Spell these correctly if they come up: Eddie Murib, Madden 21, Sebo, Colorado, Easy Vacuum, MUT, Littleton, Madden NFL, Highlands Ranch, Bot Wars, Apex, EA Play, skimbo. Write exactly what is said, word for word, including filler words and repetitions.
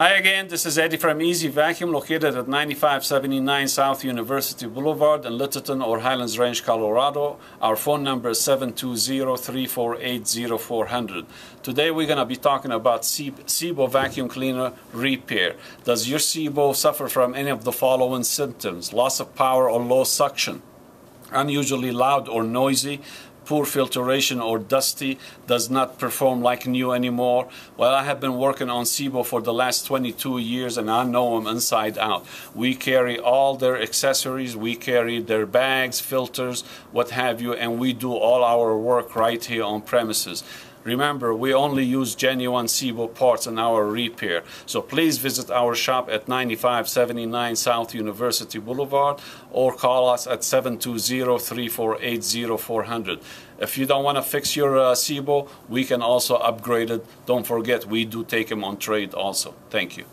Hi again, this is Eddie from Easy Vacuum, located at ninety-five seventy-nine South University Boulevard in Littleton or Highlands Range, Colorado. Our phone number is seven two zero, three four eight, zero four zero zero. Today we're going to be talking about Sebo vacuum cleaner repair. Does your Sebo suffer from any of the following symptoms? Loss of power or low suction, unusually loud or noisy, poor filtration or dusty, does not perform like new anymore. Well, I have been working on Sebo for the last twenty-two years and I know them inside out. We carry all their accessories, we carry their bags, filters, what have you, and we do all our work right here on premises. Remember, we only use genuine Sebo parts in our repair. So please visit our shop at ninety-five seventy-nine South University Boulevard or call us at seven two zero, three four eight, zero four zero zero. If you don't want to fix your uh, Sebo, we can also upgrade it. Don't forget, we do take them on trade also. Thank you.